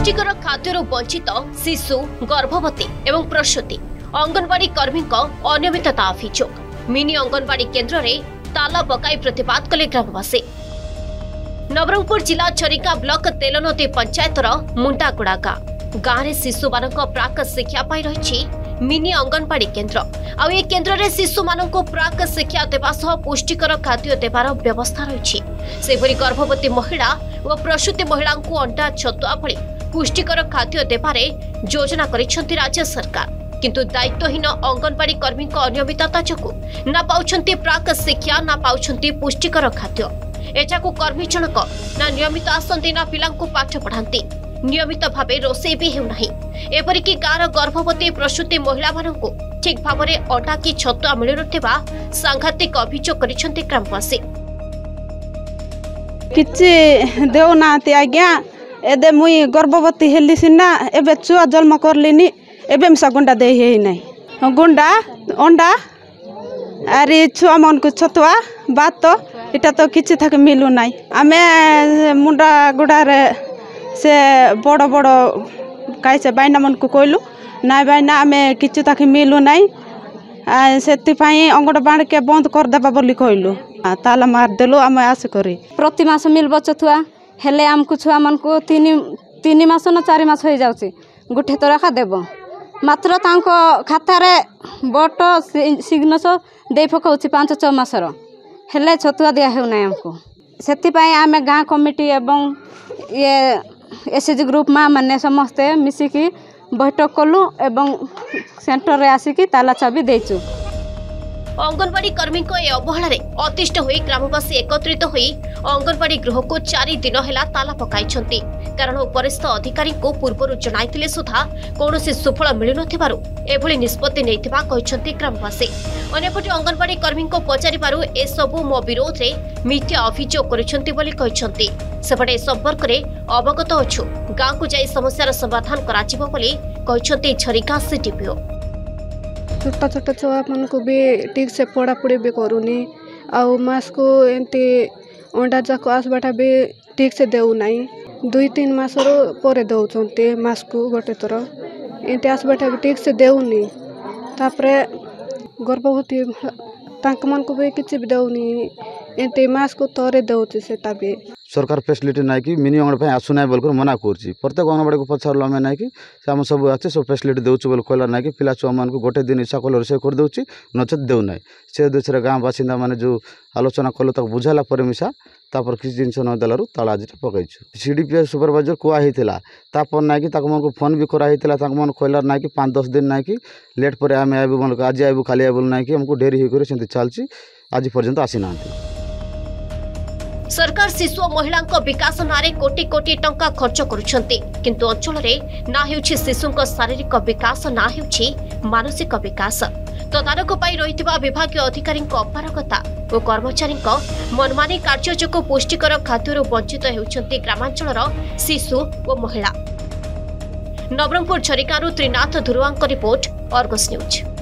पुष्टिकर खाद्यर वंचित शिशु गर्भवती एवं प्रसूति अंगनवाड़ी कर्मी अनियमितता अभियोग मिनी अंगनवाड़ी केन्द्र रे ताला पकाई प्रतिवाद कले ग्रामवासी। नवरंगपुर जिला छरिका ब्लॉक तेलनोती पंचायतर मुंडागुड़ा गाँव में शिशु मान प्राक शिक्षा पाई रही मिनी अंगनवाड़ी केन्द्र आउ ए केन्द्र रे शिशु मान प्राक शिक्षा देवा सह पुष्टिकर खाद्य देवार व्यवस्था रही। सेपरी गर्भवती महिला व प्रसूति महिला को अंडा छतुआ भली पुष्टिकर खाद्य देवारे योजना करिसेंती राज्य सरकार, किंतु दायित्वहीन अंगनवाड़ी कर्मी अनियमितता जो ना पाउछंती प्राक शिक्षा ना पाउछंती पुष्टिकर खाद्य। एटाकू कर्मी जनक ना नियमित आसती ना पिला पाठ पढ़ाती नियमित भाव रोसे भी होपरिक गाँव गर्भवती प्रसूति महिला मान ठीक भाव में अंडा कि छतुआ मिल ना सांघातिक अभियोग कर ग्रामवासी। किसी देना आज्ञा एदे मुई गर्भवती हेली सीना एवं छुआ जन्म करली एवं गुंडा दे ही ना गुंडा अंडा आर छुआ मन को छतुआ बात तो इटा तो किसी थके मिलू ना। आम मुंडा गुड़ा रे से बड़ बड़ कहीं से बैना मन को कहलु ना बैना आम किसी थके मिलू ना से अंगनवाड़ी के बंद करदेबा बोली कहलु ताला मारदेलु आम आस करी प्रतिमास मिलबो छुआ हेले आमको छुआ मन को तीन तीन मास ना चार मास हो जाउची गुठे तो रखा देव मात्र तांको खातार बट सिग्नेस दे पकाउची 5-6 मासर हेले छतुआ दिया हेउ नै आमको। सेतिपाई आम गाँ कमिटी एवं ये एसएचजी ग्रुप माँ मैंने समस्ते मिसिकी बैठक कलु एवं सेंटर रे आसिकी ताला चाबी देचु। अंगनवाड़ी कर्मी को अवहेल अतिष्ठ हो ग्रामवासी एकत्रित हो अंगनवाड़ी गृह को 4 दिन है ताला पकाई कारण वरिष्ठ अधिकारी को पूर्व जनाई सुधा कौन सुफल मिल निष्पत्ति नहीं ग्रामवासी। अनेपटे अंगनवाड़ी कर्मी को पचारू एसबू मो विरोध में मिथ्या अभियोग करपटे संपर्क में अवगत अच्छु गाँव को जा समस्या समाधान करीगा सीडीपीओ। छोटा छोटा छुआ मन को भी ठीक से पढ़ापढ़ी भी करूनी आउ मास को एंती अंडा जाक आसबाटा भी ठीक से देऊना 2-3 मास पर दौरान मास को गोटे थर एंती आसबाटा भी ठीक से देऊनी तापरे गर्भवती तांक मन को भी किसी भी देऊनी एंती मास को थरे देउची सेटा भी सरकार फैसिलिटी ना कि मिनी अंगनवाड़ी आसूना बोल कर मना कर प्रत्येक अंगनवाड़ी को पचारू आम ना कि आम सब आसे सब फैसिलिटी देव बोल कहला ना कि पिला छुआ मानक गोटे दिन ईसा कल रोसे कर देउची नचेत देना से दूसरे गाँव बासिंदा मैंने जो आलोचना कल तक बुझाला पर मिसा तापर किसी जिनस नदेलू ताला आज पकड़ सीडीपीओ सुपरवाइजर कहुई तापर ना कि मन को फोन भी कराई मन कहला ना कि 5-10 दिन ना कि लेट पर आम आबू मन आज आबू खाली आबू ना कि हमको डेरी होकर से चलती आज पर्यंत आसी ना। सरकार शिशु और महिला विकास नारे कोटी कोटी टंका खर्च करुछंती, किंतु अंचल में ना हेउछि शिशु शारीरिक विकास ना हेउछि मानसिक विकास। तदारक पाई रहितबा विभागीय अधिकारी अपारगता और कर्मचारी मनमानी कार्य जो पुष्टिकर खाद्यरू वंचित हेउछंती ग्रामांचलर शिशु और महिला। नवरंगपुर झरिगारू त्रिनाथ धुरुआंक रिपोर्ट अर्गस न्यूज।